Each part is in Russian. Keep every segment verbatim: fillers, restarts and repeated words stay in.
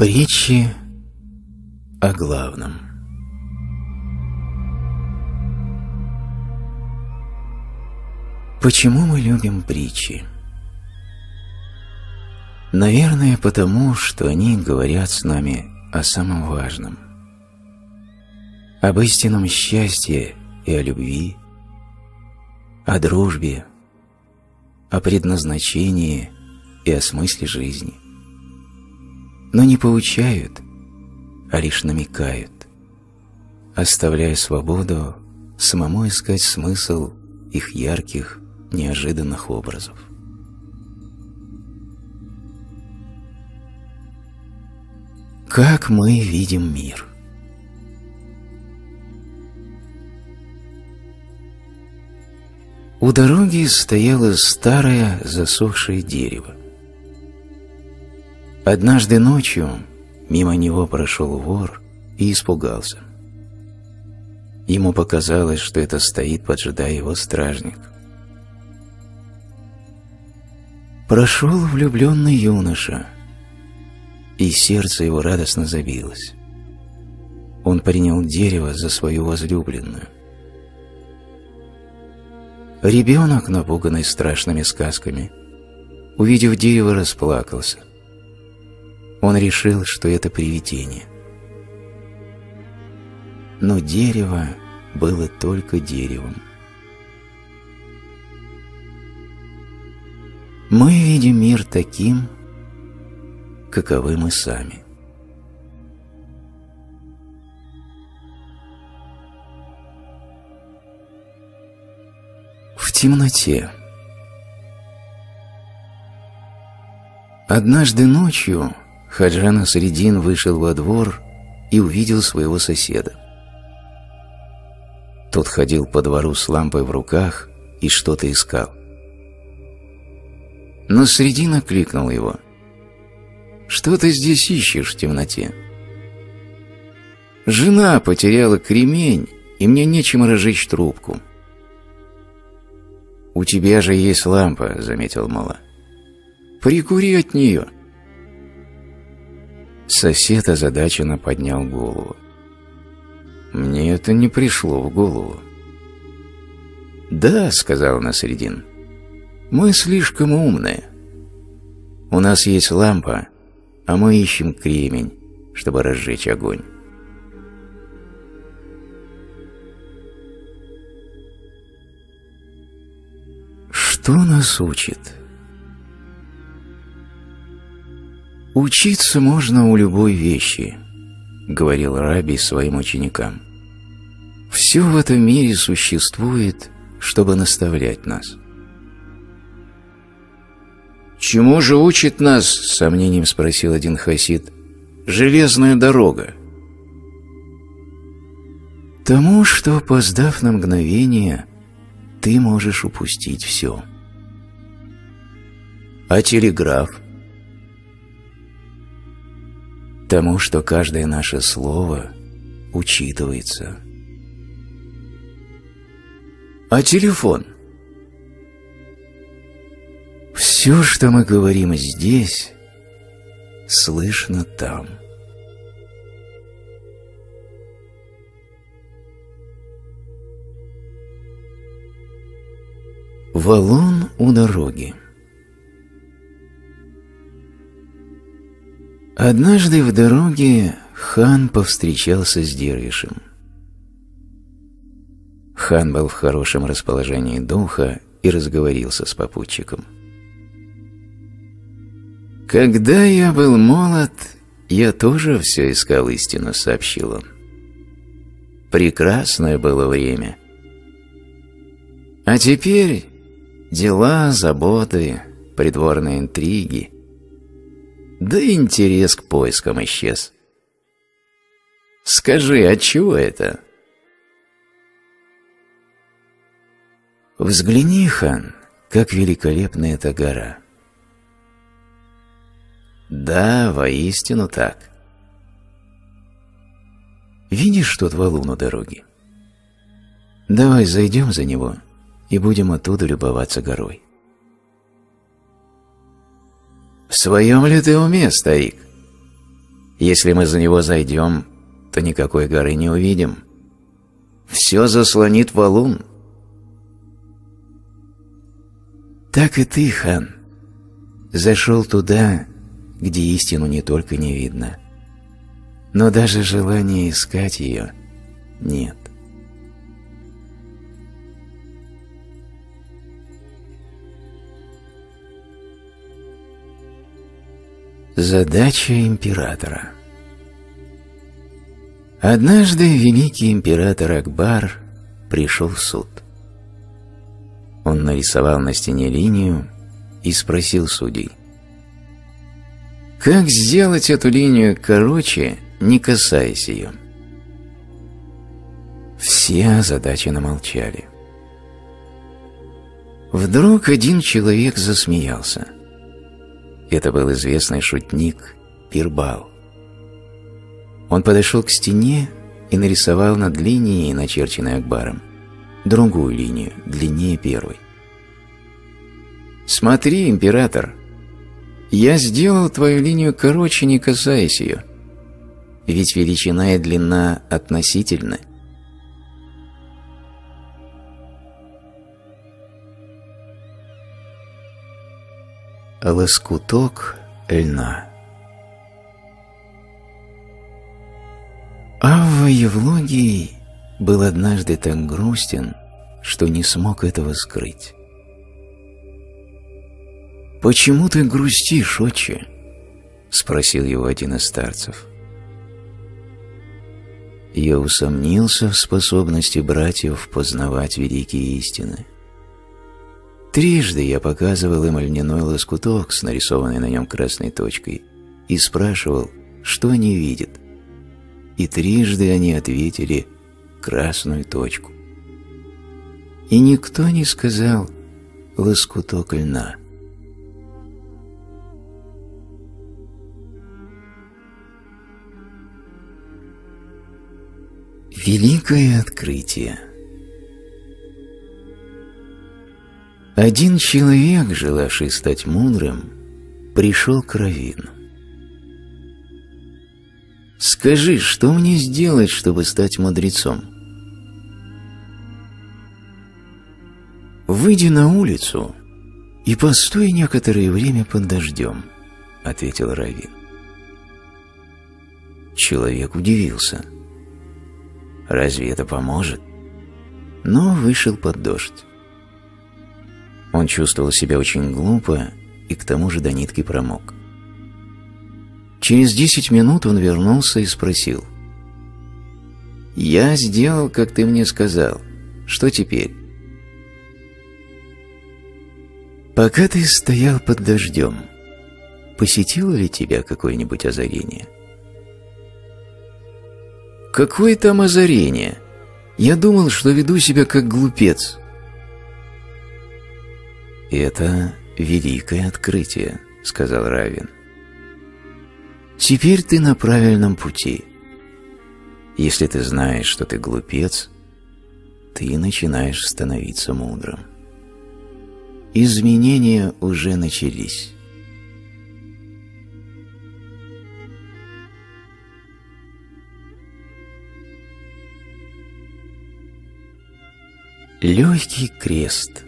Притчи о главном. Почему мы любим притчи? Наверное, потому, что они говорят с нами о самом важном. Об истинном счастье и о любви, о дружбе, о предназначении и о смысле жизни. Но не поучают, а лишь намекают, оставляя свободу самому искать смысл их ярких, неожиданных образов. Как мы видим мир? У дороги стояло старое засохшее дерево. Однажды ночью мимо него прошел вор и испугался. Ему показалось, что это стоит, поджидая его, стражник. Прошел влюбленный юноша, и сердце его радостно забилось. Он принял дерево за свою возлюбленную. Ребенок, напуганный страшными сказками, увидев дерево, расплакался. Он решил, что это привидение. Но дерево было только деревом. Мы видим мир таким, каковы мы сами. В темноте. Однажды ночью Ходжа Насреддин вышел во двор и увидел своего соседа. Тот ходил по двору с лампой в руках и что-то искал. Насреддин окликнул его. «Что ты здесь ищешь в темноте?» «Жена потеряла кремень, и мне нечем разжечь трубку». «У тебя же есть лампа», — заметил Мулла. «Прикури от нее». Сосед озадаченно поднял голову. «Мне это не пришло в голову». «Да», — сказал Насреддин, — «мы слишком умные. У нас есть лампа, а мы ищем кремень, чтобы разжечь огонь». Что нас учит? «Учиться можно у любой вещи», — говорил Рабби своим ученикам. «Все в этом мире существует, чтобы наставлять нас». «Чему же учит нас?» — с сомнением спросил один хасид. «Железная дорога». «Тому, что, опоздав на мгновение, ты можешь упустить все». «А телеграф?» «Тому, что каждое наше слово учитывается». «А телефон?» «Все, что мы говорим здесь, слышно там». Валун у дороги. Однажды в дороге хан повстречался с дервишем. Хан был в хорошем расположении духа и разговорился с попутчиком. «Когда я был молод, я тоже все искал истину», — сообщил он. «Прекрасное было время. А теперь дела, заботы, придворные интриги. Да и интерес к поискам исчез. Скажи, отчего это?» «Взгляни, хан, как великолепна эта гора». «Да, воистину так». «Видишь тот валун у дороги? Давай зайдем за него и будем оттуда любоваться горой». «В своем ли ты уме, старик? Если мы за него зайдем, то никакой горы не увидим. Все заслонит валун. Так и ты, хан, зашел туда, где истину не только не видно, но даже желания искать ее нет. Задача императора. Однажды великий император Акбар пришел в суд. Он нарисовал на стене линию и спросил судей: как сделать эту линию короче, не касаясь ее? Все озадаченно молчали. Вдруг один человек засмеялся. Это был известный шутник Пербал. Он подошел к стене и нарисовал над линией, начерченной Акбаром, другую линию, длиннее первой. «Смотри, император, я сделал твою линию короче, не касаясь ее, ведь величина и длина относительны». Лоскуток льна. Авва Евлогий был однажды так грустен, что не смог этого скрыть. «Почему ты грустишь, отче?» – спросил его один из старцев. «Я усомнился в способности братьев познавать великие истины. Трижды я показывал им льняной лоскуток с нарисованной на нем красной точкой и спрашивал, что они видят. И трижды они ответили красную точку. И никто не сказал лоскуток льна». Великое открытие. Один человек, желавший стать мудрым, пришел к Равину. «Скажи, что мне сделать, чтобы стать мудрецом?» «Выйди на улицу и постой некоторое время под дождем», — ответил Равин. Человек удивился. «Разве это поможет?» Но вышел под дождь. Он чувствовал себя очень глупо и к тому же до нитки промок. Через десять минут он вернулся и спросил: «Я сделал, как ты мне сказал. Что теперь?» «Пока ты стоял под дождем, посетило ли тебя какое-нибудь озарение?» «Какое там озарение? Я думал, что веду себя как глупец». «Это великое открытие», — сказал Равин. «Теперь ты на правильном пути. Если ты знаешь, что ты глупец, ты начинаешь становиться мудрым. Изменения уже начались». Легкий крест.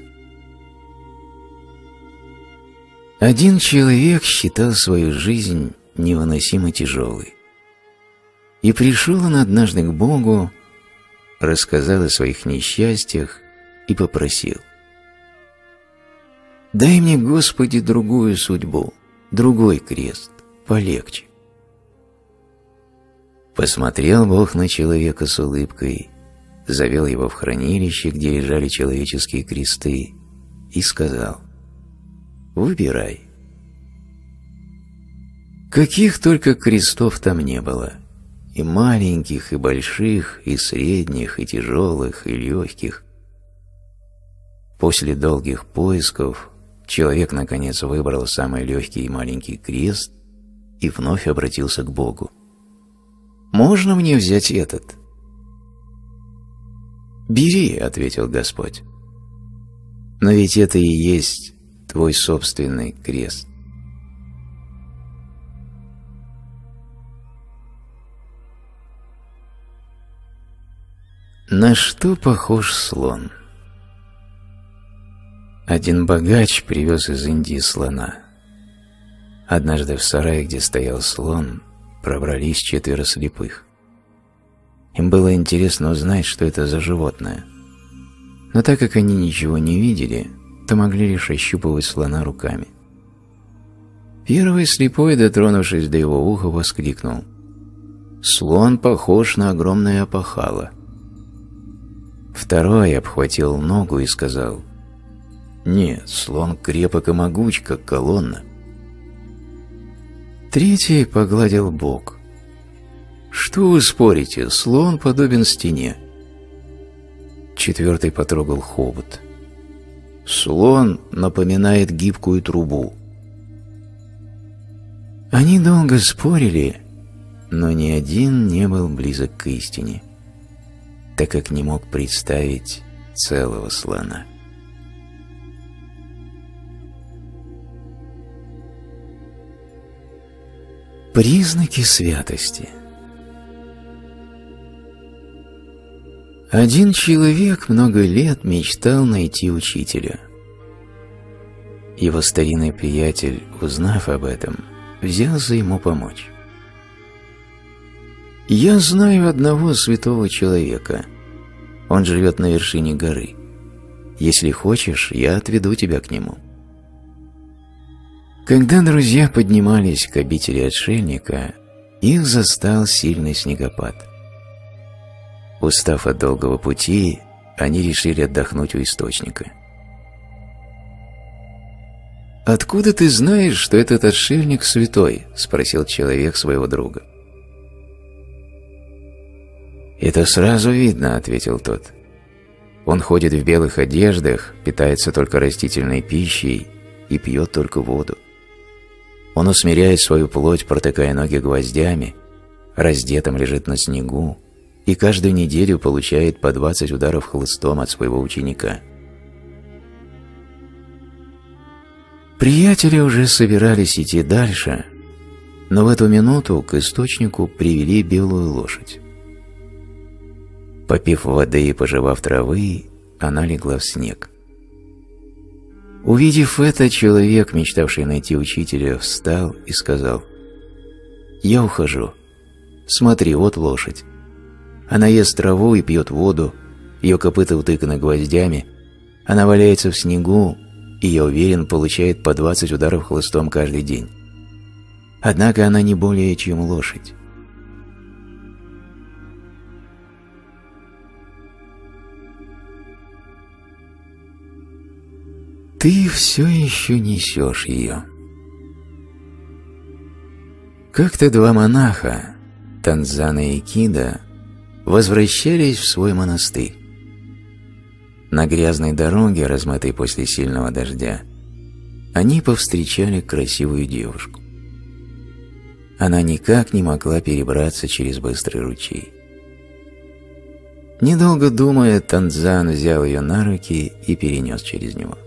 Один человек считал свою жизнь невыносимо тяжелой. И пришел он однажды к Богу, рассказал о своих несчастьях и попросил: «Дай мне, Господи, другую судьбу, другой крест, полегче». Посмотрел Бог на человека с улыбкой, завел его в хранилище, где лежали человеческие кресты, и сказал: «Выбирай». Каких только крестов там не было, и маленьких, и больших, и средних, и тяжелых, и легких. После долгих поисков человек наконец выбрал самый легкий и маленький крест и вновь обратился к Богу: «Можно мне взять этот?» «Бери», — ответил Господь. «Но ведь это и есть твой собственный крест». На что похож слон? Один богач привез из Индии слона. Однажды в сарае, где стоял слон, пробрались четверо слепых. Им было интересно узнать, что это за животное. Но так как они ничего не видели, то могли лишь ощупывать слона руками. Первый слепой, дотронувшись до его уха, воскликнул: «Слон похож на огромное опахало». Второй обхватил ногу и сказал: «Нет, слон крепок и могуч, как колонна». Третий погладил бок: «Что вы спорите, слон подобен стене». Четвертый потрогал хобот: «Слон напоминает гибкую трубу». Они долго спорили, но ни один не был близок к истине, так как не мог представить целого слона. Признаки святости. Один человек много лет мечтал найти учителя. Его старинный приятель, узнав об этом, взялся ему помочь. «Я знаю одного святого человека. Он живет на вершине горы. Если хочешь, я отведу тебя к нему». Когда друзья поднимались к обители отшельника, их застал сильный снегопад. Устав от долгого пути, они решили отдохнуть у источника. «Откуда ты знаешь, что этот отшельник святой?» – спросил человек своего друга. «Это сразу видно», – ответил тот. «Он ходит в белых одеждах, питается только растительной пищей и пьет только воду. Он усмиряет свою плоть, протыкая ноги гвоздями, раздетым лежит на снегу и каждую неделю получает по двадцать ударов хлыстом от своего ученика». Приятели уже собирались идти дальше, но в эту минуту к источнику привели белую лошадь. Попив воды и пожевав травы, она легла в снег. Увидев это, человек, мечтавший найти учителя, встал и сказал: «Я ухожу. Смотри, вот лошадь. Она ест траву и пьет воду, ее копыта утыканы гвоздями, она валяется в снегу и, я уверен, получает по двадцать ударов хлыстом каждый день. Однако она не более, чем лошадь». Ты все еще несешь ее. Как-то два монаха, Танзан и Икида, возвращались в свой монастырь. На грязной дороге, размытой после сильного дождя, они повстречали красивую девушку. Она никак не могла перебраться через быстрый ручей. Недолго думая, Танзан взял ее на руки и перенес через него.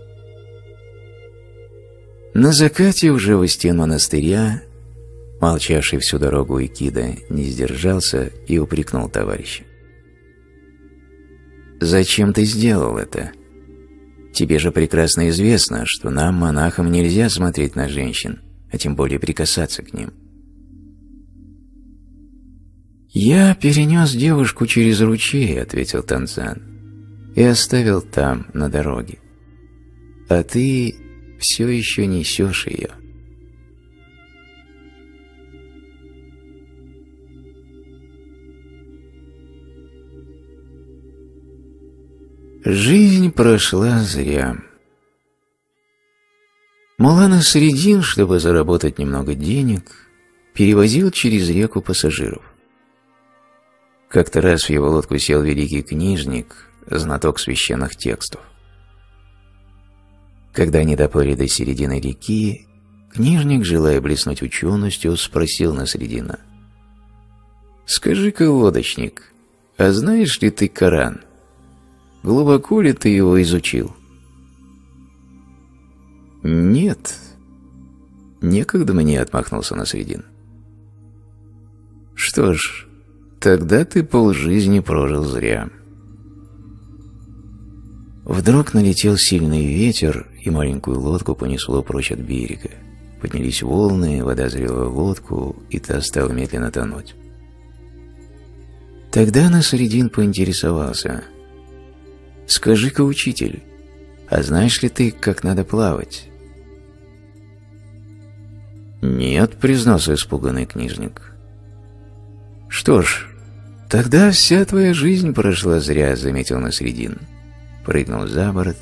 На закате, уже у стен монастыря, молчавший всю дорогу Икида не сдержался и упрекнул товарища: «Зачем ты сделал это? Тебе же прекрасно известно, что нам, монахам, нельзя смотреть на женщин, а тем более прикасаться к ним». «Я перенес девушку через ручей», — ответил Танзан, — «и оставил там, на дороге. А ты все еще несешь ее». Жизнь прошла зря. Мулла Насреддин, чтобы заработать немного денег, перевозил через реку пассажиров. Как-то раз в его лодку сел великий книжник, знаток священных текстов. Когда они доплыли до середины реки, книжник, желая блеснуть ученостью, спросил Насреддина: «Скажи-ка, лодочник, а знаешь ли ты Коран? Глубоко ли ты его изучил?» «Нет, некогда мне», — отмахнулся Насреддин. «Что ж, тогда ты полжизни прожил зря. Вдруг налетел сильный ветер, и маленькую лодку понесло прочь от берега. Поднялись волны, вода залила лодку, и та стала медленно тонуть. Тогда Насреддин поинтересовался: «Скажи-ка, учитель, а знаешь ли ты, как надо плавать?» «Нет», — признался испуганный книжник. «Что ж, тогда вся твоя жизнь прошла зря», — заметил Насреддин. Прыгнул за борт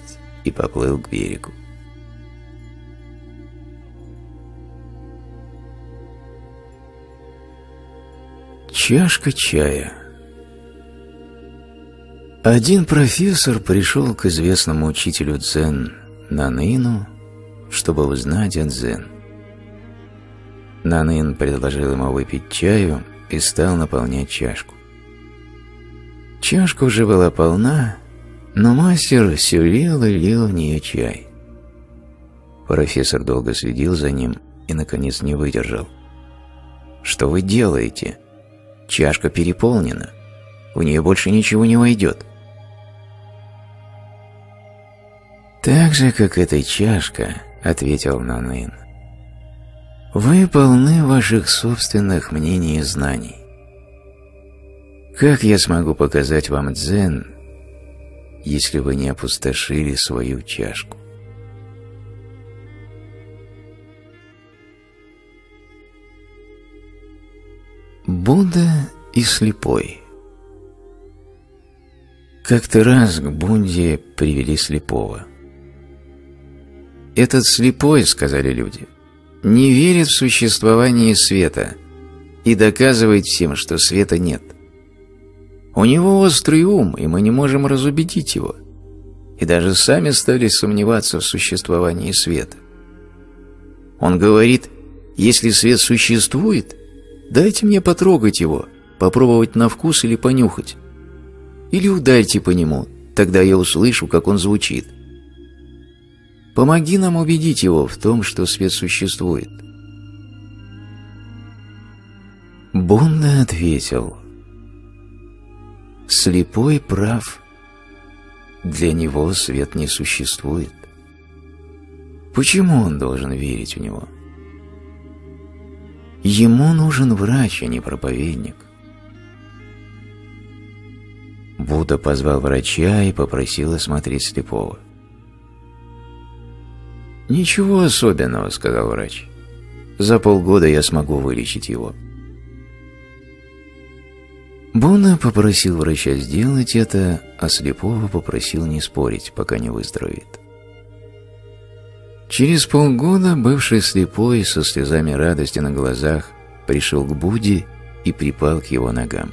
и поплыл к берегу. Чашка чая. Один профессор пришел к известному учителю Цзэн Наныну, чтобы узнать о Цзэн. Нанэн предложил ему выпить чаю и стал наполнять чашку. Чашка уже была полна, но мастер все лил и лил в нее чай. Профессор долго следил за ним и, наконец, не выдержал. «Что вы делаете? Чашка переполнена. В нее больше ничего не войдет». «Так же, как эта чашка», — ответил Нанэн, — «вы полны ваших собственных мнений и знаний. Как я смогу показать вам дзен, если вы не опустошили свою чашку?» Будда и слепой. Как-то раз к Бунде привели слепого. «Этот слепой, — сказали люди, — не верит в существование света и доказывает всем, что света нет. У него острый ум, и мы не можем разубедить его, и даже сами стали сомневаться в существовании света. Он говорит: если свет существует, дайте мне потрогать его, попробовать на вкус или понюхать, или ударьте по нему, тогда я услышу, как он звучит. Помоги нам убедить его в том, что свет существует». Бунда ответил: «Слепой прав. Для него свет не существует. Почему он должен верить в него? Ему нужен врач, а не проповедник». Будда позвал врача и попросил осмотреть слепого. «Ничего особенного, — сказал врач. — За полгода я смогу вылечить его». Бунда попросил врача сделать это, а слепого попросил не спорить, пока не выздоровеет. Через полгода бывший слепой со слезами радости на глазах пришел к Будде и припал к его ногам.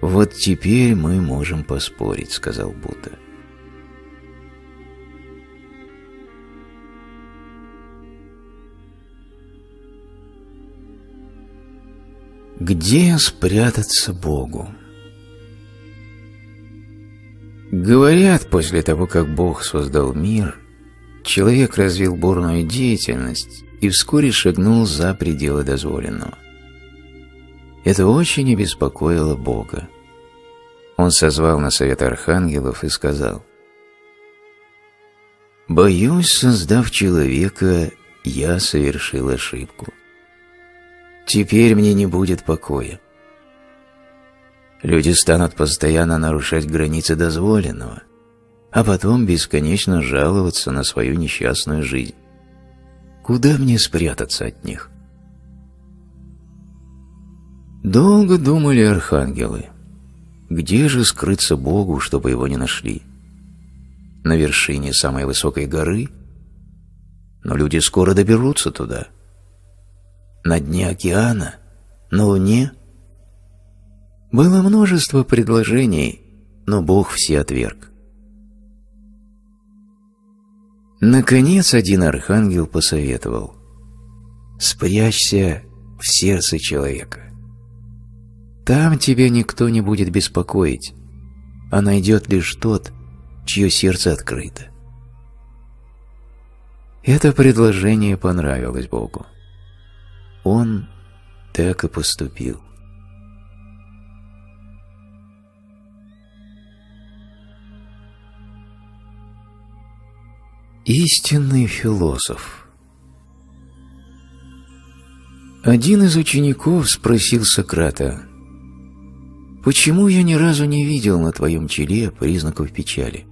«Вот теперь мы можем поспорить», — сказал Будда. Где спрятаться Богу? Говорят, после того, как Бог создал мир, человек развил бурную деятельность и вскоре шагнул за пределы дозволенного. Это очень обеспокоило Бога. Он созвал на совет архангелов и сказал: «Боюсь, создав человека, я совершил ошибку. Теперь мне не будет покоя. Люди станут постоянно нарушать границы дозволенного, а потом бесконечно жаловаться на свою несчастную жизнь. Куда мне спрятаться от них?» Долго думали архангелы: где же скрыться Богу, чтобы его не нашли? На вершине самой высокой горы? Но люди скоро доберутся туда. На дне океана? На Луне? Было множество предложений, но Бог все отверг. Наконец, один архангел посоветовал: «Спрячься в сердце человека. Там тебя никто не будет беспокоить, а найдет лишь тот, чье сердце открыто». Это предложение понравилось Богу. Он так и поступил. Истинный философ. Один из учеников спросил Сократа: «Почему я ни разу не видел на твоем челе признаков печали?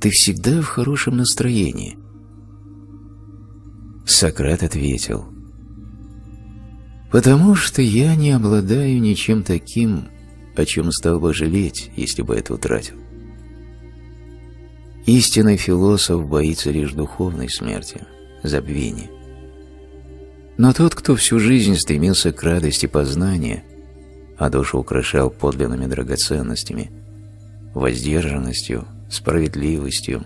Ты всегда в хорошем настроении». Сократ ответил: «Потому что я не обладаю ничем таким, о чем стал бы жалеть, если бы это утратил». Истинный философ боится лишь духовной смерти, забвения. Но тот, кто всю жизнь стремился к радости познания, а душу украшал подлинными драгоценностями, воздержанностью, справедливостью,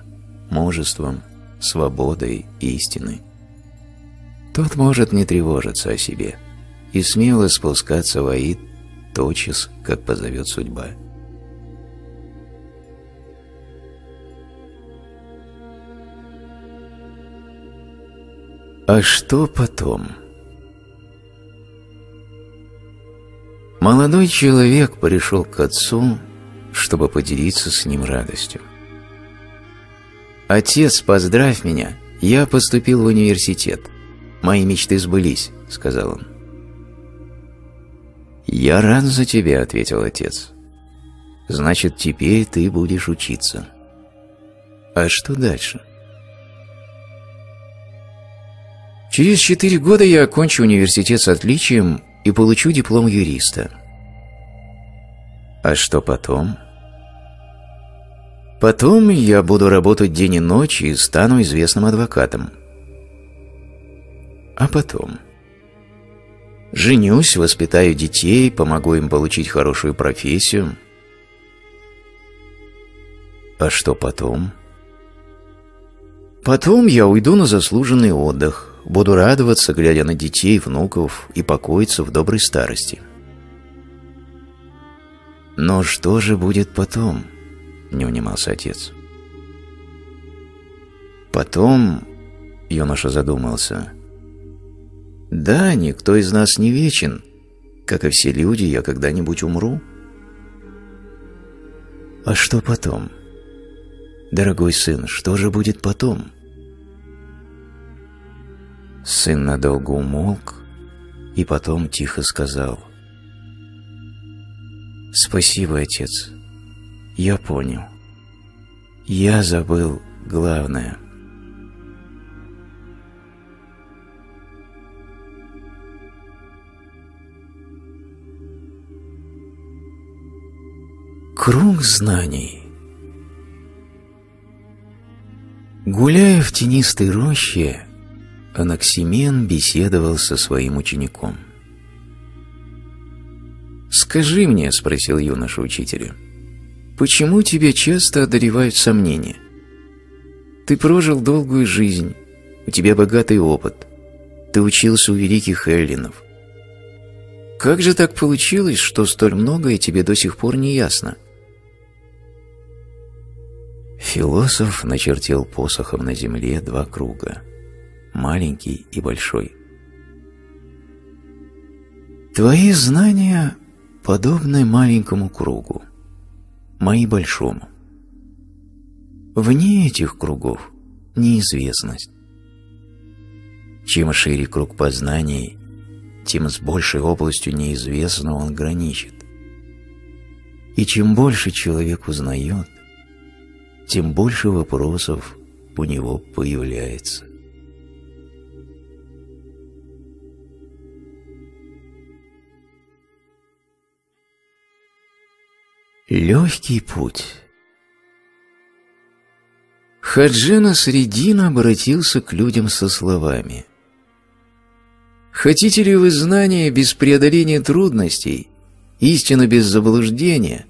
мужеством, свободой и истиной, тот может не тревожиться о себе и смело спускаться в аид тотчас, как позовет судьба. А что потом? Молодой человек пришел к отцу, чтобы поделиться с ним радостью. «Отец, поздравь меня, я поступил в университет. Мои мечты сбылись», — сказал он. «Я рад за тебя», — ответил отец. «Значит, теперь ты будешь учиться. А что дальше?» «Через четыре года я окончу университет с отличием и получу диплом юриста». «А что потом?» «Потом я буду работать день и ночь и стану известным адвокатом». «А потом?» «Женюсь, воспитаю детей, помогу им получить хорошую профессию». «А что потом?» «Потом я уйду на заслуженный отдых, буду радоваться, глядя на детей, внуков, и покоиться в доброй старости». «Но что же будет потом?» – не унимался отец. «Потом», – юноша задумался, – «да, никто из нас не вечен. Как и все люди, я когда-нибудь умру». «А что потом?» «Дорогой сын, что же будет потом?» Сын надолго умолк и потом тихо сказал: «Спасибо, отец. Я понял. Я забыл главное». Круг знаний. Гуляя в тенистой роще, Анаксимен беседовал со своим учеником. «Скажи мне, — спросил юноша учителя, — почему тебя часто одолевают сомнения? Ты прожил долгую жизнь, у тебя богатый опыт, ты учился у великих эллинов. Как же так получилось, что столь многое тебе до сих пор не ясно?» Философ начертил посохом на земле два круга, маленький и большой. «Твои знания подобны маленькому кругу, мои большому. Вне этих кругов неизвестность. Чем шире круг познаний, тем с большей областью неизвестного он граничит. И чем больше человек узнает, тем больше вопросов у него появляется». Легкий путь. Ходжа Насреддин обратился к людям со словами: «Хотите ли вы знания без преодоления трудностей, истину без заблуждения,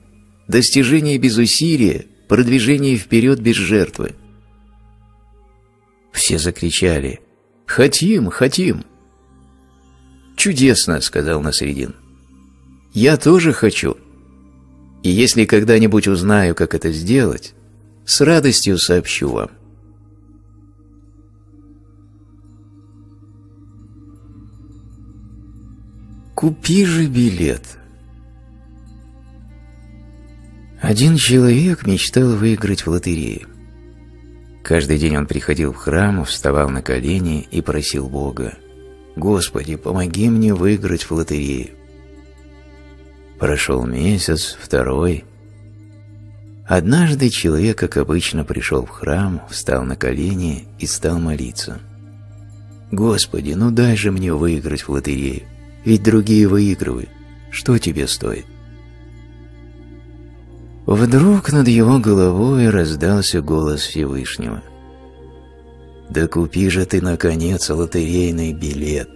достижение без усилия, продвижение вперед без жертвы?» Все закричали: «Хотим, хотим!» «Чудесно!» – сказал Насреддин. «Я тоже хочу. И если когда-нибудь узнаю, как это сделать, с радостью сообщу вам». «Купи же билет». Один человек мечтал выиграть в лотерее. Каждый день он приходил в храм, вставал на колени и просил Бога: «Господи, помоги мне выиграть в лотерею». Прошел месяц, второй. Однажды человек, как обычно, пришел в храм, встал на колени и стал молиться: «Господи, ну дай же мне выиграть в лотерею, ведь другие выигрывают. Что тебе стоит?» Вдруг над его головой раздался голос Всевышнего: «Да купи же ты, наконец, лотерейный билет!»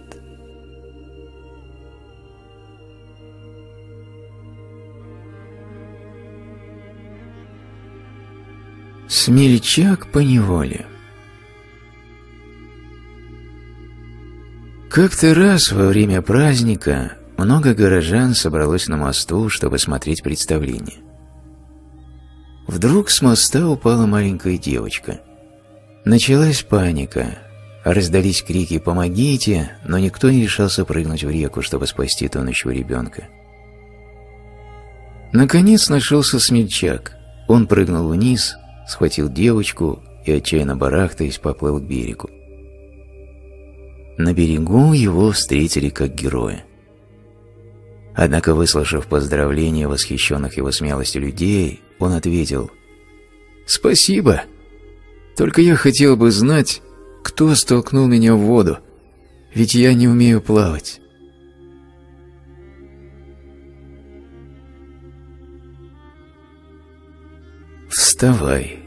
Смельчак поневоле. Как-то раз во время праздника много горожан собралось на мосту, чтобы смотреть представление. Вдруг с моста упала маленькая девочка. Началась паника. Раздались крики «Помогите!», но никто не решался прыгнуть в реку, чтобы спасти тонущего ребенка. Наконец нашелся смельчак. Он прыгнул вниз, схватил девочку и, отчаянно барахтаясь, поплыл к берегу. На берегу его встретили как героя. Однако, выслушав поздравления восхищенных его смелостью людей, он ответил: «Спасибо. Только я хотел бы знать, кто столкнул меня в воду, ведь я не умею плавать». Вставай.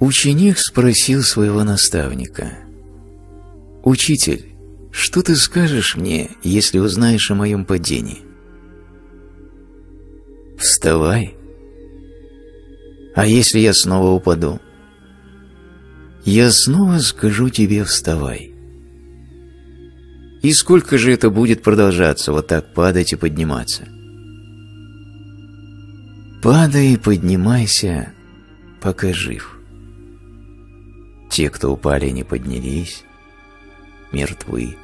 Ученик спросил своего наставника: «Учитель, что ты скажешь мне, если узнаешь о моем падении?» «Вставай». «А если я снова упаду?» «Я снова скажу тебе: вставай». «И сколько же это будет продолжаться, вот так падать и подниматься?» «Падай и поднимайся, пока жив. Те, кто упали и не поднялись, мертвы».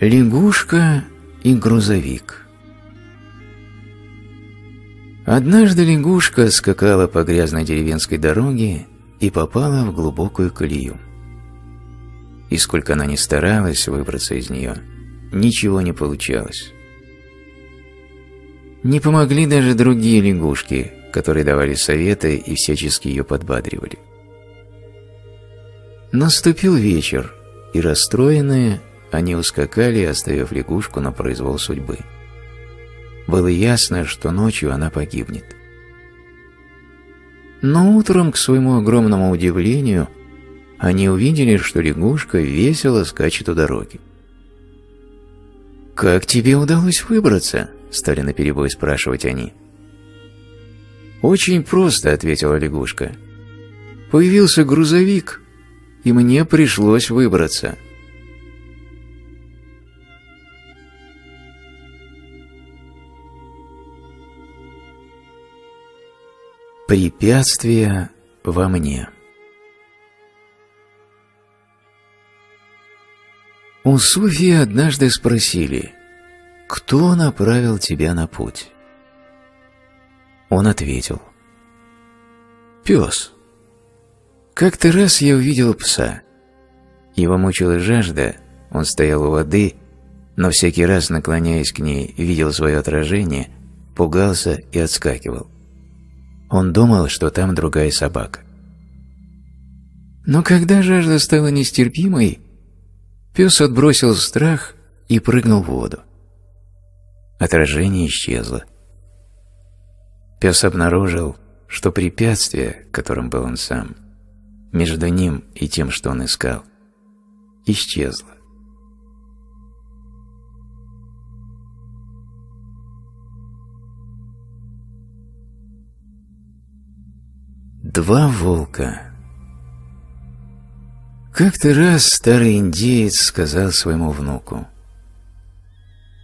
Лягушка и грузовик. Однажды лягушка скакала по грязной деревенской дороге и попала в глубокую колею. И сколько она ни старалась выбраться из нее, ничего не получалось. Не помогли даже другие лягушки, которые давали советы и всячески ее подбадривали. Наступил вечер, и расстроенные они ускакали, оставив лягушку на произвол судьбы. Было ясно, что ночью она погибнет. Но утром, к своему огромному удивлению, они увидели, что лягушка весело скачет у дороги. «Как тебе удалось выбраться?» – стали наперебой спрашивать они. «Очень просто», – ответила лягушка. «Появился грузовик, и мне пришлось выбраться». Препятствия во мне. У суфии однажды спросили: «Кто направил тебя на путь?» Он ответил: «Пес». Как-то раз я увидел пса. Его мучила жажда, он стоял у воды, но всякий раз, наклоняясь к ней, видел свое отражение, пугался и отскакивал. Он думал, что там другая собака. Но когда жажда стала нестерпимой, пес отбросил страх и прыгнул в воду. Отражение исчезло. Пес обнаружил, что препятствие, которым был он сам, между ним и тем, что он искал, исчезло. Два волка. Как-то раз старый индеец сказал своему внуку: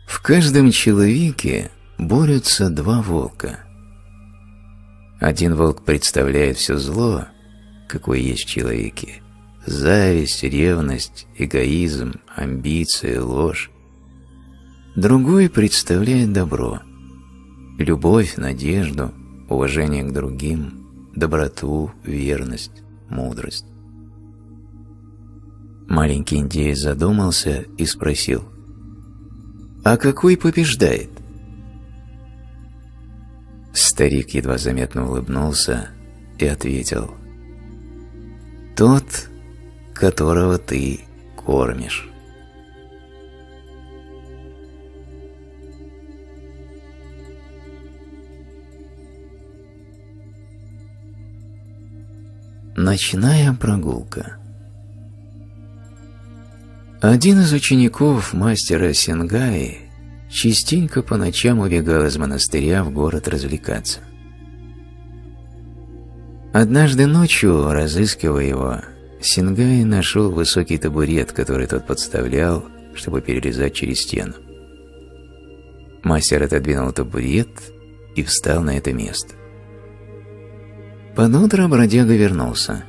«В каждом человеке борются два волка. Один волк представляет все зло, какое есть в человеке: зависть, ревность, эгоизм, амбиция, ложь. другой представляет добро, любовь, надежду, уважение к другим, доброту, верность, мудрость. Маленький индеец задумался и спросил: «А какой побеждает?» Старик едва заметно улыбнулся и ответил: «Тот, которого ты кормишь». Ночная прогулка. Один из учеников мастера Сенгай частенько по ночам убегал из монастыря в город развлекаться. Однажды ночью, разыскивая его, Сенгай нашел высокий табурет, который тот подставлял, чтобы перелезать через стену. Мастер отодвинул табурет и встал на это место. Под утро бродяга вернулся.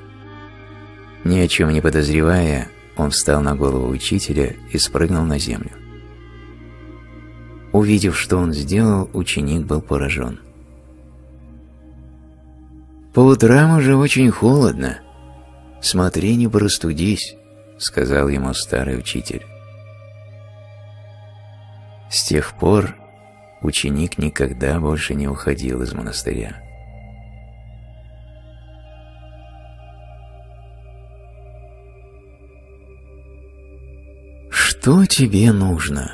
Ни о чем не подозревая, он встал на голову учителя и спрыгнул на землю. Увидев, что он сделал, ученик был поражен. «По утрам уже очень холодно. Смотри, не простудись», — сказал ему старый учитель. С тех пор ученик никогда больше не уходил из монастыря. Что тебе нужно?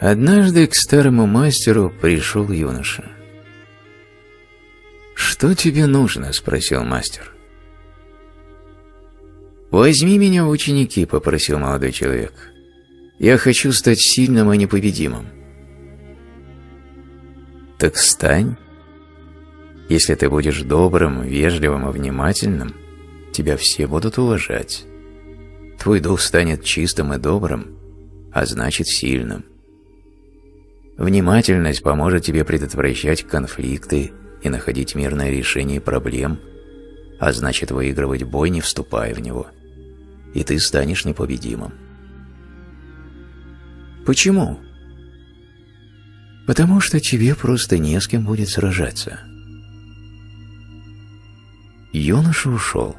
Однажды к старому мастеру пришел юноша. «Что тебе нужно?» – спросил мастер. «Возьми меня в ученики», – попросил молодой человек. «Я хочу стать сильным и непобедимым». «Так встань. Если ты будешь добрым, вежливым и внимательным, тебя все будут уважать. Твой дух станет чистым и добрым, а значит сильным. Внимательность поможет тебе предотвращать конфликты и находить мирное решение проблем, а значит выигрывать бой, не вступая в него, и ты станешь непобедимым». «Почему?» «Потому что тебе просто не с кем будет сражаться». Юноша ушел.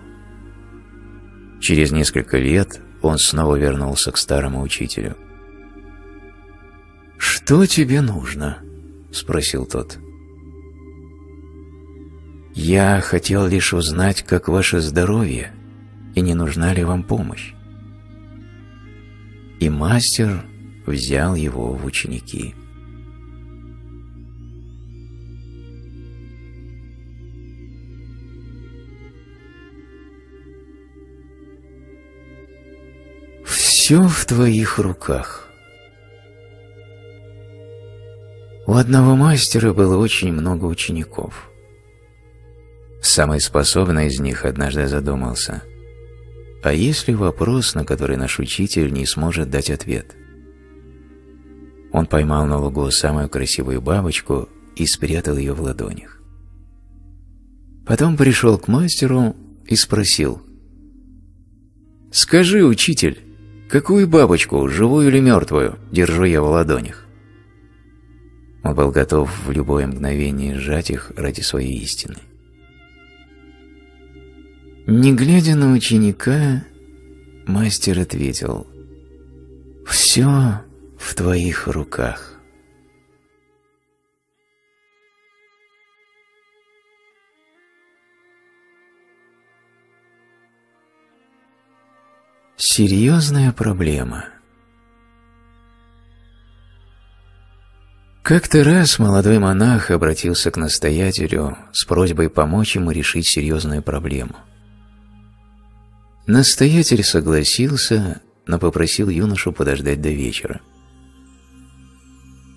Через несколько лет он снова вернулся к старому учителю. «Что тебе нужно?» – спросил тот. «Я хотел лишь узнать, как ваше здоровье, и не нужна ли вам помощь». И мастер взял его в ученики. «Все в твоих руках». У одного мастера было очень много учеников. Самый способный из них однажды задумался: а если вопрос, на который наш учитель не сможет дать ответ? Он поймал на лугу самую красивую бабочку и спрятал ее в ладонях. Потом пришел к мастеру и спросил: «Скажи, учитель, какую бабочку, живую или мертвую, держу я в ладонях?» Он был готов в любое мгновение сжать их ради своей истины. Не глядя на ученика, мастер ответил: «Все в твоих руках». Серьезная проблема. Как-то раз молодой монах обратился к настоятелю с просьбой помочь ему решить серьезную проблему. Настоятель согласился, но попросил юношу подождать до вечера.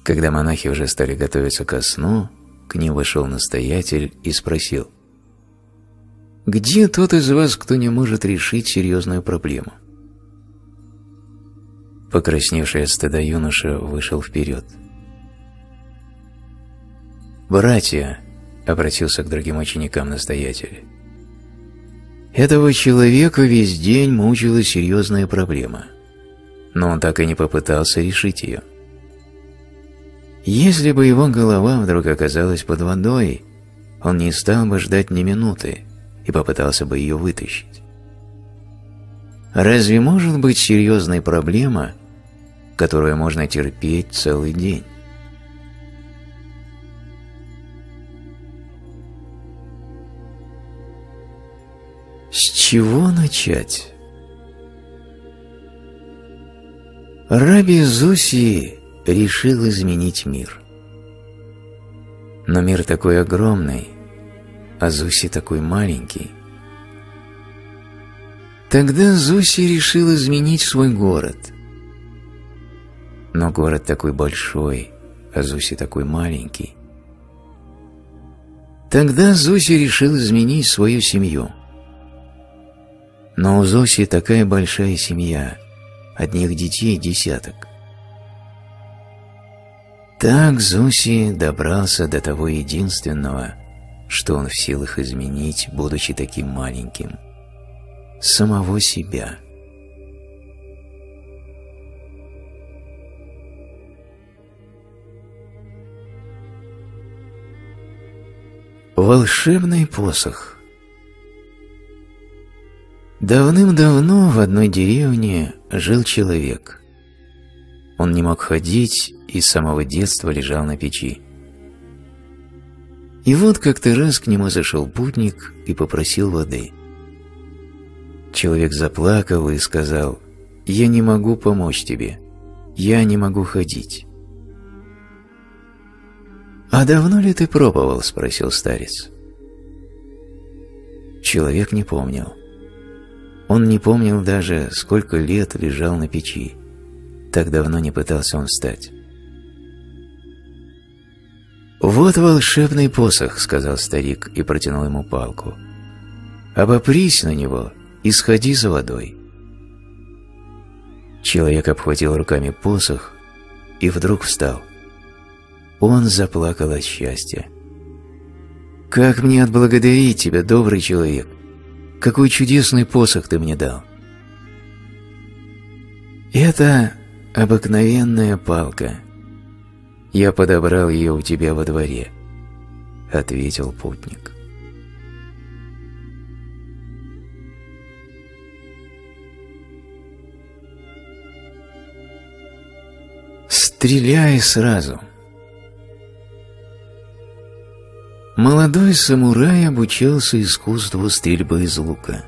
Когда монахи уже стали готовиться ко сну, к ним вышел настоятель и спросил: «Где тот из вас, кто не может решить серьезную проблему?» Покрасневший от стыда юноша вышел вперед. «Братья», — обратился к другим ученикам настоятель, — «этого человека весь день мучила серьезная проблема. но он так и не попытался решить ее. Если бы его голова вдруг оказалась под водой, он не стал бы ждать ни минуты и попытался бы ее вытащить. Разве может быть серьезная проблема, которую можно терпеть целый день? С чего начать? Рабби Зуси решил изменить мир. Но мир такой огромный, а Зуси такой маленький. Тогда Зуси решил изменить свой город. Но город такой большой, а Зуси такой маленький. Тогда Зуси решил изменить свою семью. Но у Зуси такая большая семья, одних детей десяток. Так Зуси добрался до того единственного, что он в силах изменить, будучи таким маленьким, самого себя. Волшебный посох. Давным-давно в одной деревне жил человек. Он не мог ходить и с самого детства лежал на печи. И вот как-то раз к нему зашел путник и попросил воды. Человек заплакал и сказал: «Я не могу помочь тебе, я не могу ходить». «А давно ли ты пробовал?» – спросил старец. Человек не помнил. Он не помнил даже, сколько лет лежал на печи. Так давно не пытался он встать. «Вот волшебный посох», — сказал старик и протянул ему палку. «Обопрись на него и сходи за водой». Человек обхватил руками посох и вдруг встал. Он заплакал от счастья. «Как мне отблагодарить тебя, добрый человек? Какой чудесный посох ты мне дал!» «Это обыкновенная палка. Я подобрал ее у тебя во дворе», — ответил путник. Стреляй сразу. Молодой самурай обучался искусству стрельбы из лука.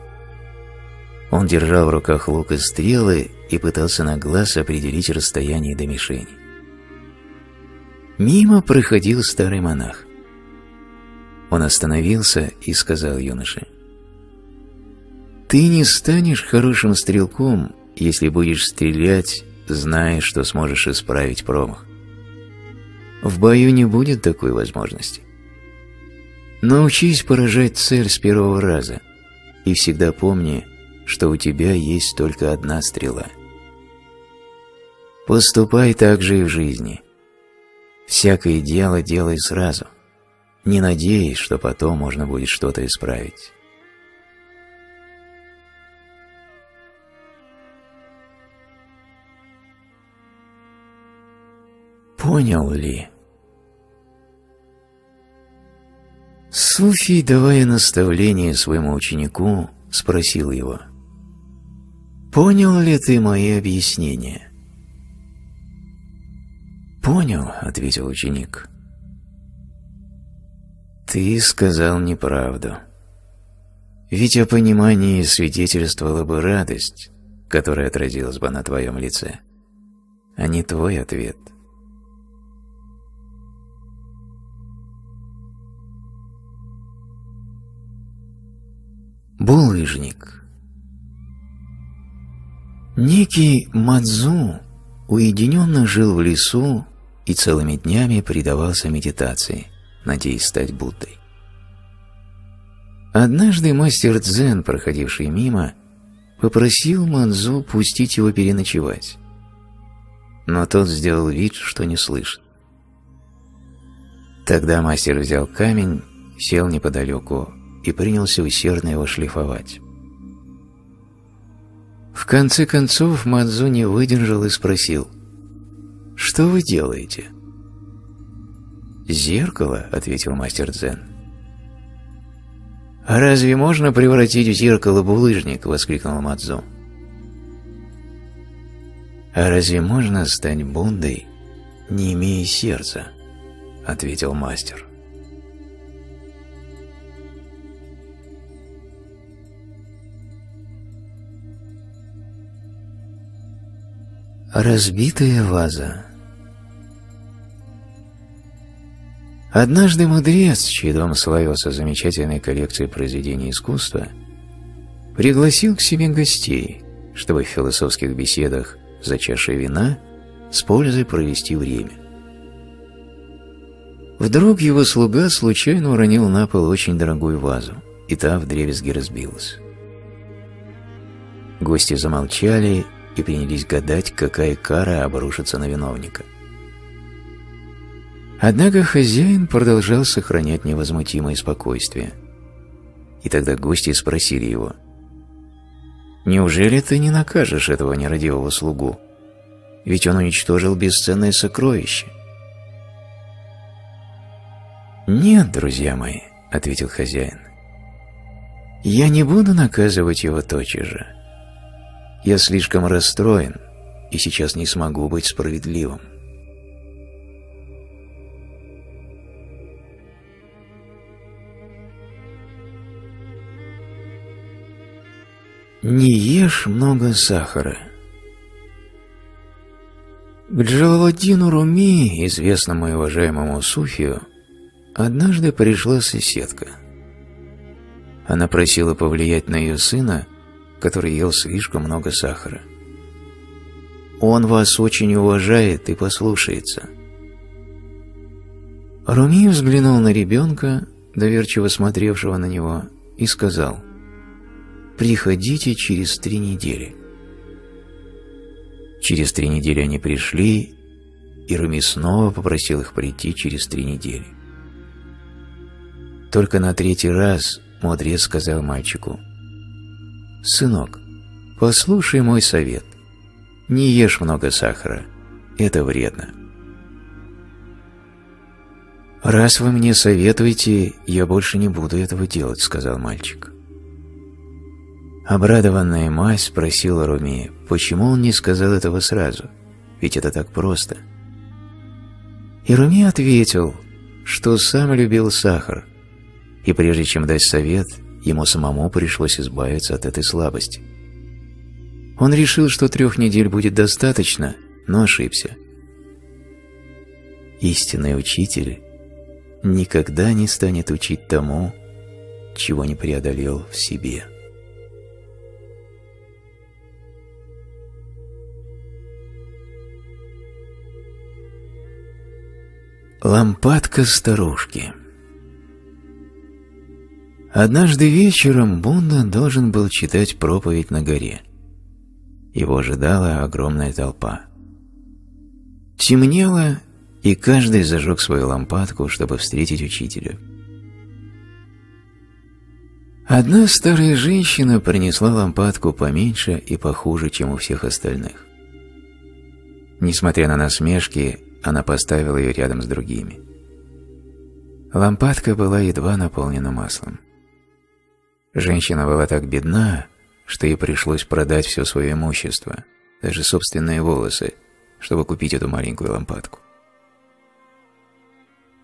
Он держал в руках лук и стрелы и пытался на глаз определить расстояние до мишени. Мимо проходил старый монах. Он остановился и сказал юноше: «Ты не станешь хорошим стрелком, если будешь стрелять, зная, что сможешь исправить промах. В бою не будет такой возможности. Научись поражать цель с первого раза и всегда помни, что у тебя есть только одна стрела. Поступай так же и в жизни. Всякое дело делай сразу, не надеясь, что потом можно будет что-то исправить». Понял ли? Суфий, давая наставление своему ученику, спросил его: «Понял ли ты мои объяснения?» «Понял», — ответил ученик. «Ты сказал неправду. Ведь о понимании свидетельствовала бы радость, которая отразилась бы на твоем лице, а не твой ответ». Булыжник. Некий Мадзу уединенно жил в лесу и целыми днями предавался медитации, надеясь стать Буддой. Однажды мастер Цзэн, проходивший мимо, попросил Мадзу пустить его переночевать, но тот сделал вид, что не слышит. Тогда мастер взял камень, сел неподалеку и принялся усердно его шлифовать. В конце концов Мадзу не выдержал и спросил: «Что вы делаете?» «Зеркало», — ответил мастер Цзэн. «А разве можно превратить в зеркало булыжник?» — воскликнул Мадзу. «А разве можно стать Буддой, не имея сердца?» — ответил мастер. Разбитая ваза. Однажды мудрец, чей дом славился замечательной коллекцией произведений искусства, пригласил к себе гостей, чтобы в философских беседах за чашей вина с пользой провести время. Вдруг его слуга случайно уронил на пол очень дорогую вазу, и та вдребезги разбилась. Гости замолчали и принялись гадать, какая кара обрушится на виновника. Однако хозяин продолжал сохранять невозмутимое спокойствие. И тогда гости спросили его: «Неужели ты не накажешь этого нерадивого слугу? Ведь он уничтожил бесценное сокровище». «Нет, друзья мои», — ответил хозяин, — «я не буду наказывать его тотчас же. Я слишком расстроен и сейчас не смогу быть справедливым». Не ешь много сахара. К Джалаладдину Руми, известному и уважаемому суфию, однажды пришла соседка. Она просила повлиять на ее сына, который ел слишком много сахара. «Он вас очень уважает и послушается». Руми взглянул на ребенка, доверчиво смотревшего на него, и сказал: «Приходите через три недели». Через три недели они пришли, и Руми снова попросил их прийти через три недели. Только на третий раз мудрец сказал мальчику: «Сынок, послушай мой совет. Не ешь много сахара. Это вредно». «Раз вы мне советуете, я больше не буду этого делать», — сказал мальчик. Обрадованная мать спросила Руми, почему он не сказал этого сразу, ведь это так просто. И Руми ответил, что сам любил сахар, и прежде чем дать совет, ему самому пришлось избавиться от этой слабости. Он решил, что трех недель будет достаточно, но ошибся. Истинный учитель никогда не станет учить тому, чего не преодолел в себе. Лампадка старушки. Однажды вечером Бунда должен был читать проповедь на горе. Его ожидала огромная толпа. Темнело, и каждый зажег свою лампадку, чтобы встретить учителя. Одна старая женщина принесла лампадку поменьше и похуже, чем у всех остальных. Несмотря на насмешки, она поставила ее рядом с другими. Лампадка была едва наполнена маслом. Женщина была так бедна, что ей пришлось продать все свое имущество, даже собственные волосы, чтобы купить эту маленькую лампадку.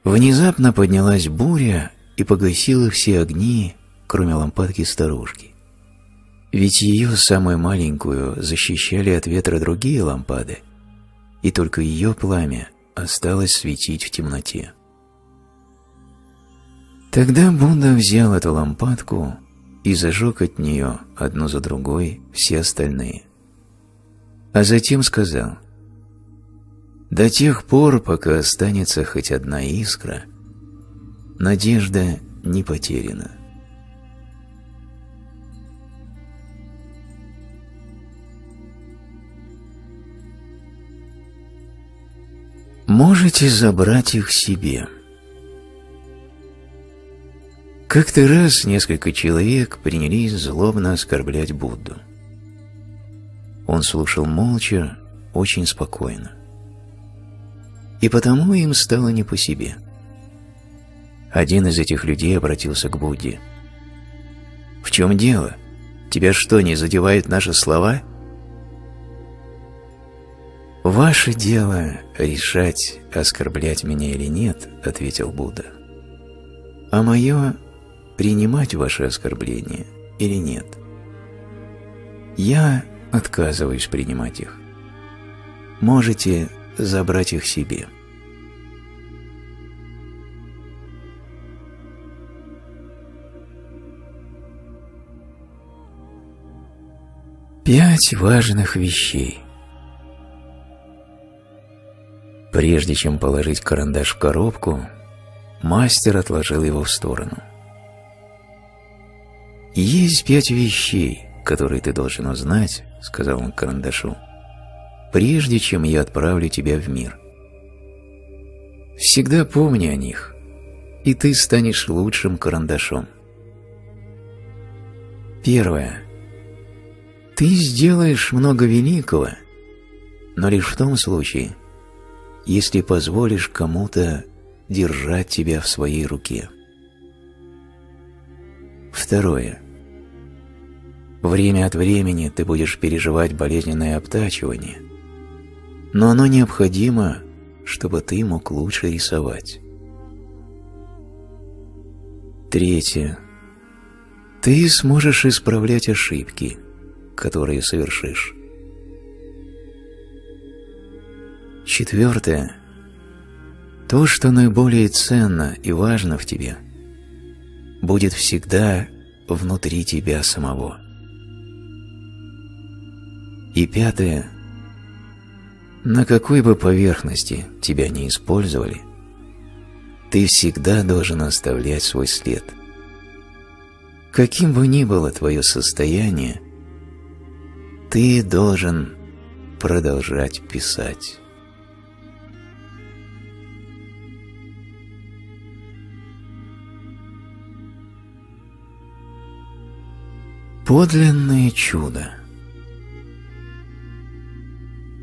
Внезапно поднялась буря и погасила все огни, кроме лампадки старушки. Ведь ее, самую маленькую, защищали от ветра другие лампады, и только ее пламя осталось светить в темноте. Тогда Будда взял эту лампадку и зажег от нее одну за другой все остальные. А затем сказал: «До тех пор, пока останется хоть одна искра, надежда не потеряна». Можете забрать их себе. Как-то раз несколько человек принялись злобно оскорблять Будду. Он слушал молча, очень спокойно. И потому им стало не по себе. Один из этих людей обратился к Будде. «В чем дело? Тебя что, не задевают наши слова?» «Ваше дело решать, оскорблять меня или нет», — ответил Будда. «А мое — принимать ваше оскорбление или нет. Я отказываюсь принимать их. Можете забрать их себе». Пять важных вещей. Прежде чем положить карандаш в коробку, мастер отложил его в сторону. «Есть пять вещей, которые ты должен узнать», — сказал он карандашу, «прежде чем я отправлю тебя в мир. Всегда помни о них, и ты станешь лучшим карандашом. Первое. Ты сделаешь много великого, но лишь в том случае, если позволишь кому-то держать тебя в своей руке. Второе. Время от времени ты будешь переживать болезненное обтачивание, но оно необходимо, чтобы ты мог лучше рисовать. Третье. Ты сможешь исправлять ошибки, которые совершишь. Четвертое. То, что наиболее ценно и важно в тебе, будет всегда внутри тебя самого. И пятое. На какой бы поверхности тебя не использовали, ты всегда должен оставлять свой след. Каким бы ни было твое состояние, ты должен продолжать писать». Подлинное чудо.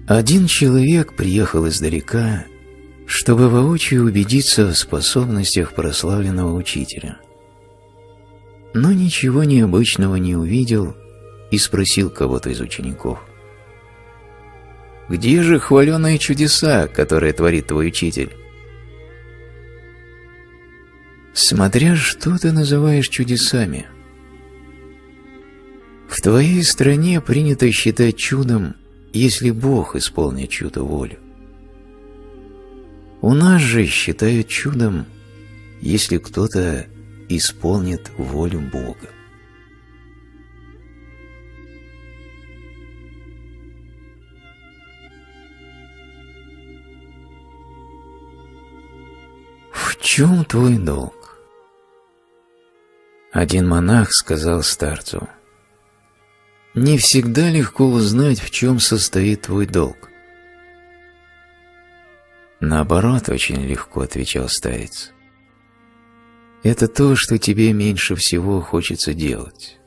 Один человек приехал издалека, чтобы воочию убедиться в способностях прославленного учителя. Но ничего необычного не увидел и спросил кого-то из учеников: «Где же хваленые чудеса, которые творит твой учитель?» «Смотря что ты называешь чудесами. В твоей стране принято считать чудом, если Бог исполнит чью-то волю. У нас же считают чудом, если кто-то исполнит волю Бога». «В чем твой долг?» Один монах сказал старцу: «Не всегда легко узнать, в чем состоит твой долг». «Наоборот, очень легко», — отвечал старец. «Это то, что тебе меньше всего хочется делать».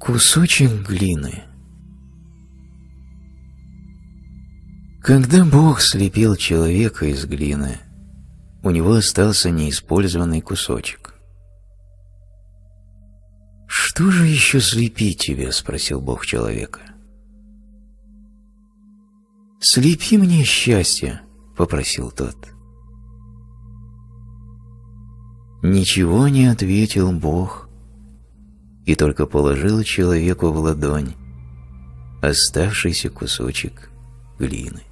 Кусочек глины. Когда Бог слепил человека из глины, у него остался неиспользованный кусочек. «Что же еще слепить тебе?» – спросил Бог человека. «Слепи мне счастье», – попросил тот. Ничего не ответил Бог и только положил человеку в ладонь оставшийся кусочек глины.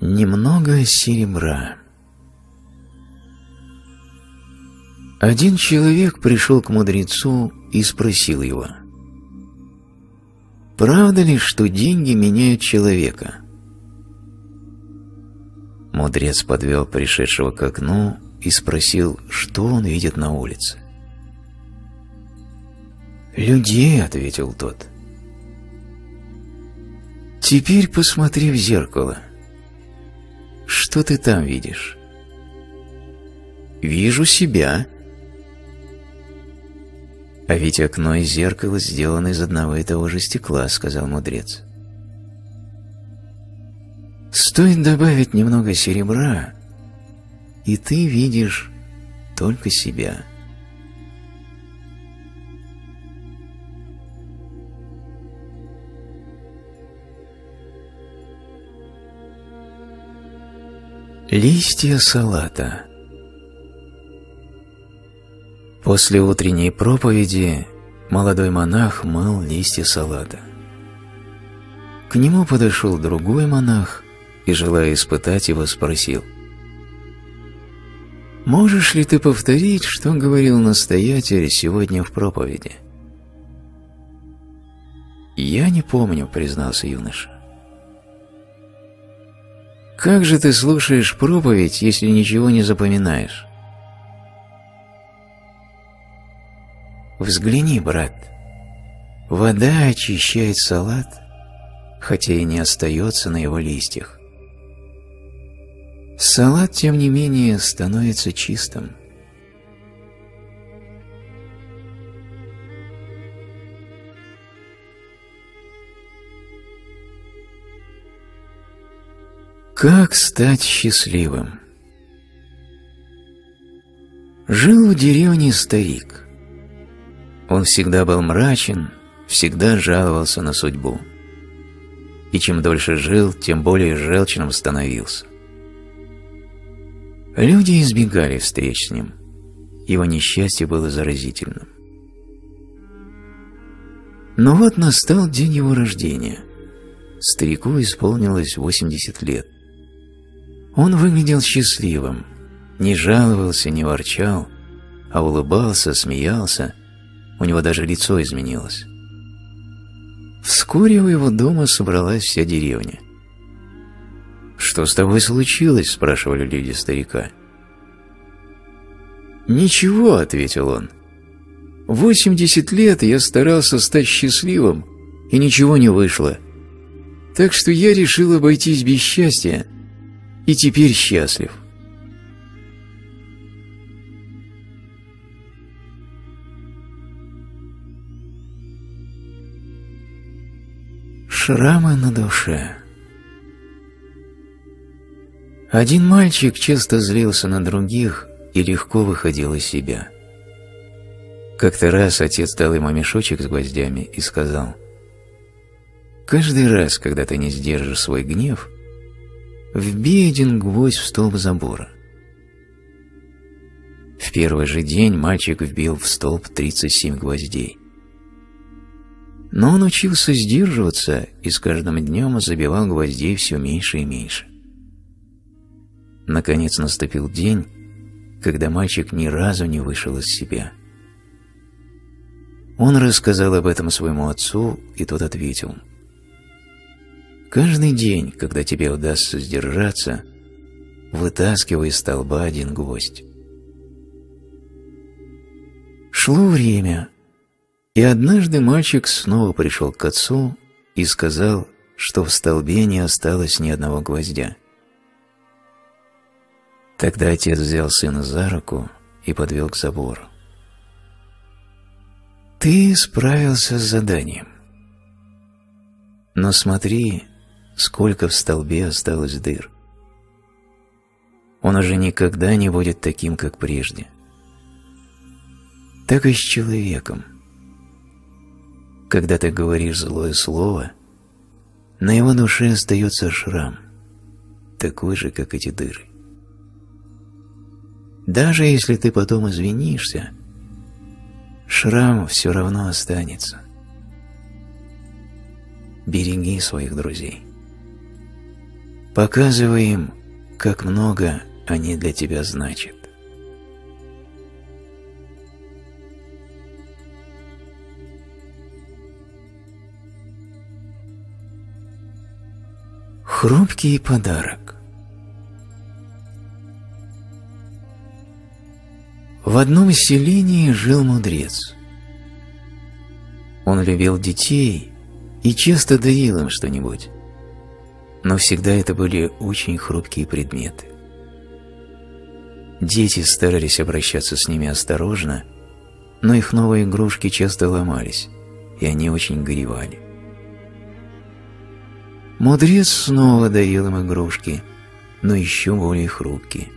Немного серебра. Один человек пришел к мудрецу и спросил его: «Правда ли, что деньги меняют человека?» Мудрец подвел пришедшего к окну и спросил, что он видит на улице. «Людей», — ответил тот. «Теперь посмотри в зеркало. Что ты там видишь?» «Вижу себя». «А ведь окно и зеркало сделаны из одного и того же стекла», — сказал мудрец. «Стоит добавить немного серебра, и ты видишь только себя». Листья салата. После утренней проповеди молодой монах мыл листья салата. К нему подошел другой монах и, желая испытать его, спросил: «Можешь ли ты повторить, что говорил настоятель сегодня в проповеди?» «Я не помню», — признался юноша. «Как же ты слушаешь проповедь, если ничего не запоминаешь?» «Взгляни, брат, вода очищает салат, хотя и не остается на его листьях. Салат, тем не менее, становится чистым». Как стать счастливым? Жил в деревне старик. Он всегда был мрачен, всегда жаловался на судьбу. И чем дольше жил, тем более желчным становился. Люди избегали встреч с ним. Его несчастье было заразительным. Но вот настал день его рождения. Старику исполнилось восемьдесят лет. Он выглядел счастливым, не жаловался, не ворчал, а улыбался, смеялся, у него даже лицо изменилось. Вскоре у его дома собралась вся деревня. «Что с тобой случилось?» – спрашивали люди старика. «Ничего», – ответил он. «Восемьдесят лет я старался стать счастливым, и ничего не вышло. Так что я решил обойтись без счастья, и теперь счастлив». Шрамы на душе. Один мальчик часто злился на других и легко выходил из себя. Как-то раз отец дал ему мешочек с гвоздями и сказал: «Каждый раз, когда ты не сдержишь свой гнев, вбей один гвоздь в столб забора». В первый же день мальчик вбил в столб тридцать семь гвоздей. Но он учился сдерживаться и с каждым днем забивал гвоздей все меньше и меньше. Наконец наступил день, когда мальчик ни разу не вышел из себя. Он рассказал об этом своему отцу, и тот ответил: «Каждый день, когда тебе удастся сдержаться, вытаскивай из столба один гвоздь». Шло время, и однажды мальчик снова пришел к отцу и сказал, что в столбе не осталось ни одного гвоздя. Тогда отец взял сына за руку и подвел к забору. «Ты справился с заданием. Но смотри, сколько в столбе осталось дыр. Он уже никогда не будет таким, как прежде. Так и с человеком. Когда ты говоришь злое слово, на его душе остается шрам, такой же, как эти дыры. Даже если ты потом извинишься, шрам все равно останется. Береги своих друзей. Показывай им, как много они для тебя значат». Хрупкий подарок. В одном селении жил мудрец. Он любил детей и часто дарил им что-нибудь, но всегда это были очень хрупкие предметы. Дети старались обращаться с ними осторожно, но их новые игрушки часто ломались, и они очень горевали. Мудрец снова дарил им игрушки, но еще более хрупкие.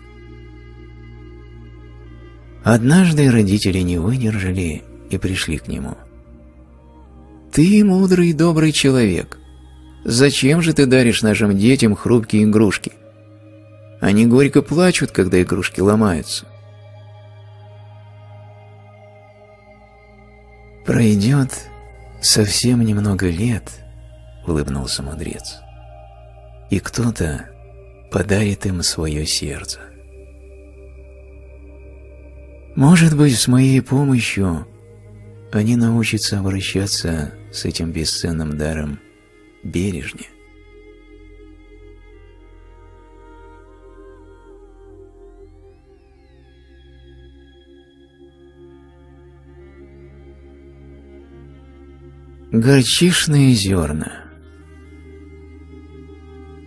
Однажды родители не выдержали и пришли к нему. «Ты мудрый и добрый человек. Зачем же ты даришь нашим детям хрупкие игрушки? Они горько плачут, когда игрушки ломаются». «Пройдет совсем немного лет, — улыбнулся мудрец, — и кто-то подарит им свое сердце. Может быть, с моей помощью они научатся обращаться с этим бесценным даром бережнее». Горчишные зерна.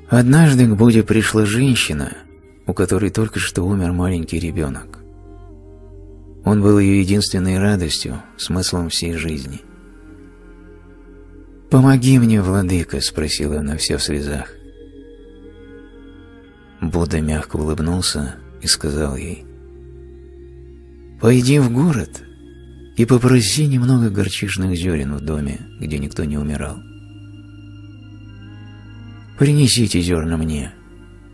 Однажды к Будде пришла женщина, у которой только что умер маленький ребенок. Он был ее единственной радостью, смыслом всей жизни. «Помоги мне, владыка», — спросила она вся в слезах. Будда мягко улыбнулся и сказал ей: «Пойди в город и попроси немного горчичных зерен в доме, где никто не умирал. Принесите зерна мне,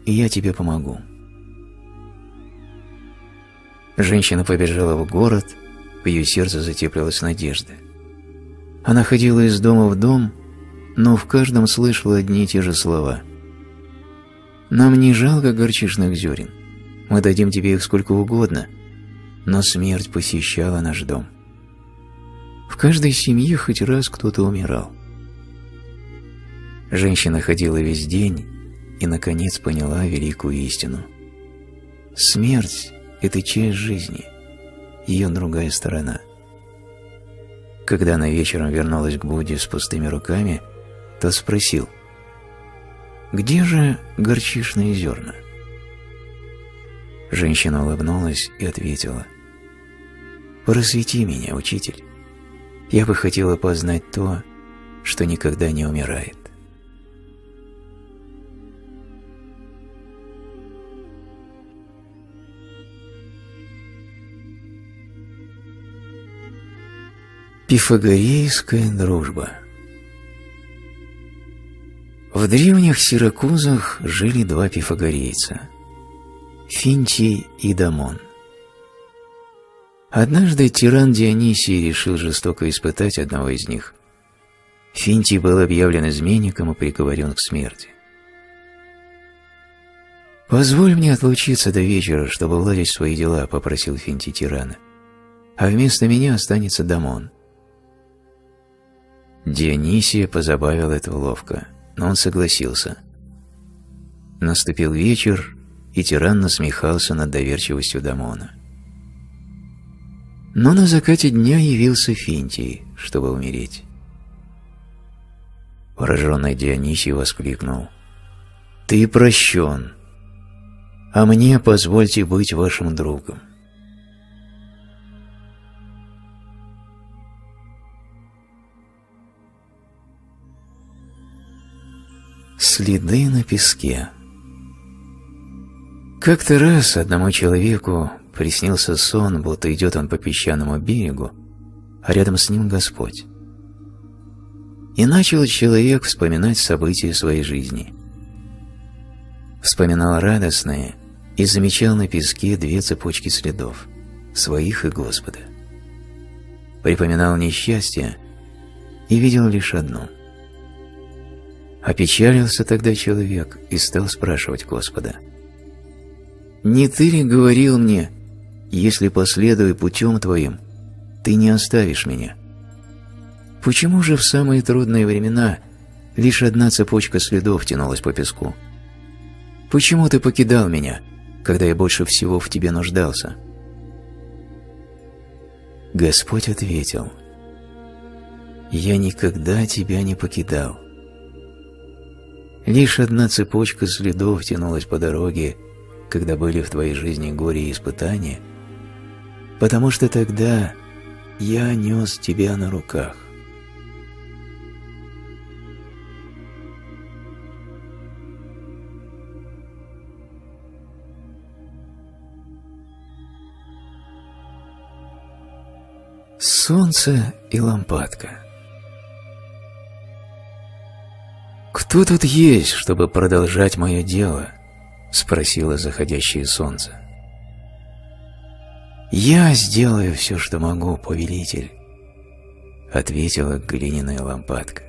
и я тебе помогу». Женщина побежала в город, в ее сердце затеплилась надежда. Она ходила из дома в дом, но в каждом слышала одни и те же слова: «Нам не жалко горчичных зерен, мы дадим тебе их сколько угодно», но смерть посещала наш дом. В каждой семье хоть раз кто-то умирал. Женщина ходила весь день и, наконец, поняла великую истину. Смерть – это часть жизни, ее другая сторона. Когда она вечером вернулась к Будде с пустыми руками, тот спросил: «Где же горчичные зерна?» Женщина улыбнулась и ответила: «Просвети меня, учитель. Я бы хотела познать то, что никогда не умирает». Пифагорейская дружба. В древних Сиракузах жили два пифагорейца – Финтий и Дамон. Однажды тиран Дионисий решил жестоко испытать одного из них. Финтий был объявлен изменником и приговорен к смерти. «Позволь мне отлучиться до вечера, чтобы уладить свои дела», – попросил Финтий тирана, – «а вместо меня останется Дамон». Дионисия позабавил это ловко, но он согласился. Наступил вечер, и тиран насмехался над доверчивостью Дамона. Но на закате дня явился Финтий, чтобы умереть. Пораженный Дионисий воскликнул: «Ты прощен, а мне позвольте быть вашим другом». Следы на песке. Как-то раз одному человеку приснился сон, будто идет он по песчаному берегу, а рядом с ним Господь. И начал человек вспоминать события своей жизни. Вспоминал радостные и замечал на песке две цепочки следов, своих и Господа. Припоминал несчастье и видел лишь одну. Опечалился тогда человек и стал спрашивать Господа: «Не ты ли говорил мне, если последую путем твоим, ты не оставишь меня? Почему же в самые трудные времена лишь одна цепочка следов тянулась по песку? Почему ты покидал меня, когда я больше всего в тебе нуждался?» Господь ответил: я никогда тебя не покидал. Лишь одна цепочка следов тянулась по дороге, когда были в твоей жизни горе и испытания, потому что тогда я нес тебя на руках. Солнце и лампадка. «Кто тут есть, чтобы продолжать мое дело?» – спросило заходящее солнце. «Я сделаю все, что могу, повелитель», – ответила глиняная лампадка.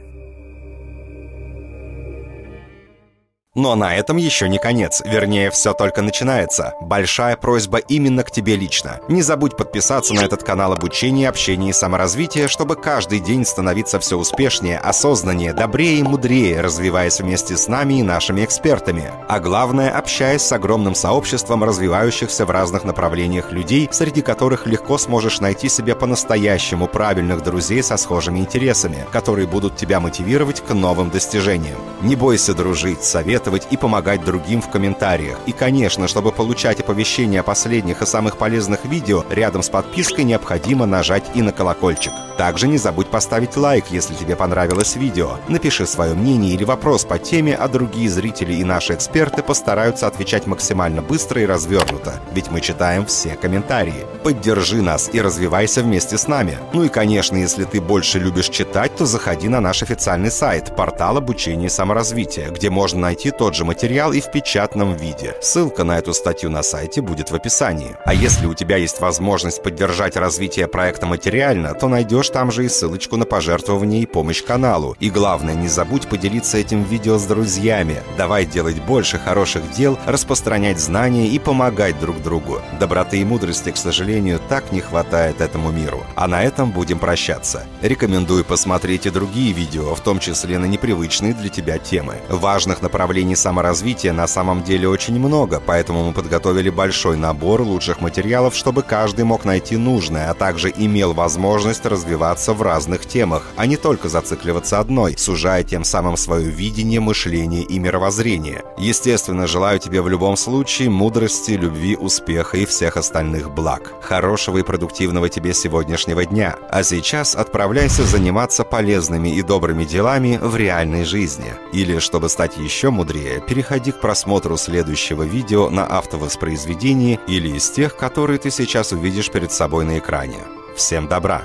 Но на этом еще не конец, вернее, все только начинается. Большая просьба именно к тебе лично. Не забудь подписаться на этот канал обучения, общения и саморазвития, чтобы каждый день становиться все успешнее, осознаннее, добрее и мудрее, развиваясь вместе с нами и нашими экспертами. А главное, общаясь с огромным сообществом развивающихся в разных направлениях людей, среди которых легко сможешь найти себе по-настоящему правильных друзей со схожими интересами, которые будут тебя мотивировать к новым достижениям. Не бойся дружить, советовать и помогать другим в комментариях. И, конечно, чтобы получать оповещения о последних и самых полезных видео, рядом с подпиской необходимо нажать и на колокольчик. Также не забудь поставить лайк, если тебе понравилось видео. Напиши свое мнение или вопрос по теме, а другие зрители и наши эксперты постараются отвечать максимально быстро и развернуто, ведь мы читаем все комментарии. Поддержи нас и развивайся вместе с нами. Ну и, конечно, если ты больше любишь читать, то заходи на наш официальный сайт, портал обучения и саморазвития, где можно найти тот же материал и в печатном виде. Ссылка на эту статью на сайте будет в описании. А если у тебя есть возможность поддержать развитие проекта материально, то найдешь там же и ссылочку на пожертвование и помощь каналу. И главное, не забудь поделиться этим видео с друзьями. Давай делать больше хороших дел, распространять знания и помогать друг другу. Доброты и мудрости, к сожалению, так не хватает этому миру. А на этом будем прощаться. Рекомендую посмотреть и другие видео, в том числе на непривычные для тебя темы. Важных направлений Направлений саморазвития на самом деле очень много, поэтому мы подготовили большой набор лучших материалов, чтобы каждый мог найти нужное, а также имел возможность развиваться в разных темах, а не только зацикливаться одной, сужая тем самым свое видение, мышление и мировоззрение. Естественно, желаю тебе в любом случае мудрости, любви, успеха и всех остальных благ. Хорошего и продуктивного тебе сегодняшнего дня. А сейчас отправляйся заниматься полезными и добрыми делами в реальной жизни. Или, чтобы стать еще мудрее, переходи к просмотру следующего видео на автовоспроизведении или из тех, которые ты сейчас увидишь перед собой на экране. Всем добра!